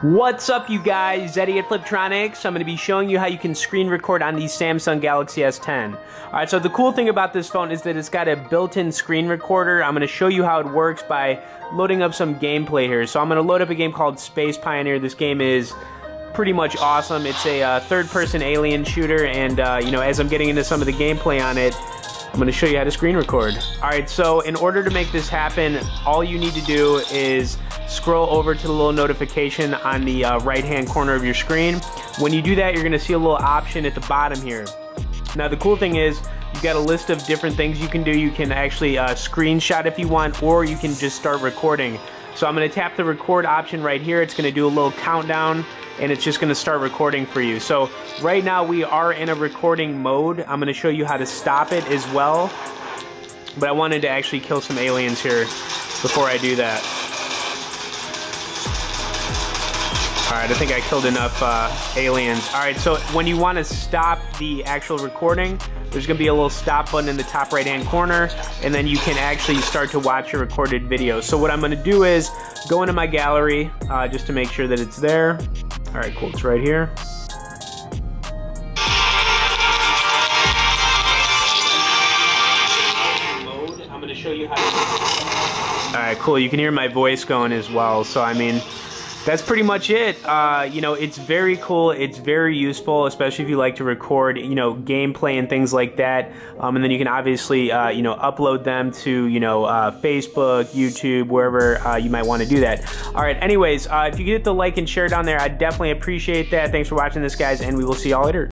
What's up, you guys? Zeddy at Fliptroniks. I'm going to be showing you how you can screen record on the Samsung Galaxy S10. Alright, so the cool thing about this phone is that it's got a built-in screen recorder. I'm going to show you how it works by loading up some gameplay here. So I'm going to load up a game called Space Pioneer. This game is pretty much awesome. It's a third-person alien shooter, and you know, as I'm getting into some of the gameplay on it, I'm going to show you how to screen record. Alright, so in order to make this happen, all you need to do is scroll over to the little notification on the right-hand corner of your screen. When you do that, you're gonna see a little option at the bottom here. Now, the cool thing is you've got a list of different things you can do. You can actually screenshot if you want, or you can just start recording. So I'm gonna tap the record option right here. It's gonna do a little countdown, and it's just gonna start recording for you. So right now we are in a recording mode. I'm gonna show you how to stop it as well, but I wanted to actually kill some aliens here before I do that. Alright, I think I killed enough aliens. Alright, so when you want to stop the actual recording, there's going to be a little stop button in the top right-hand corner, and then you can actually start to watch your recorded video. So what I'm going to do is go into my gallery just to make sure that it's there. Alright, cool, it's right here. I'm going to show you how to... Alright, cool, you can hear my voice going as well, so I mean... That's pretty much it. You know, it's very cool. It's very useful, especially if you like to record, you know, gameplay and things like that. And then you can obviously, you know, upload them to, you know, Facebook, YouTube, wherever you might want to do that. All right. Anyways, if you could hit the like and share down there, I definitely appreciate that. Thanks for watching this, guys, and we will see y'all later.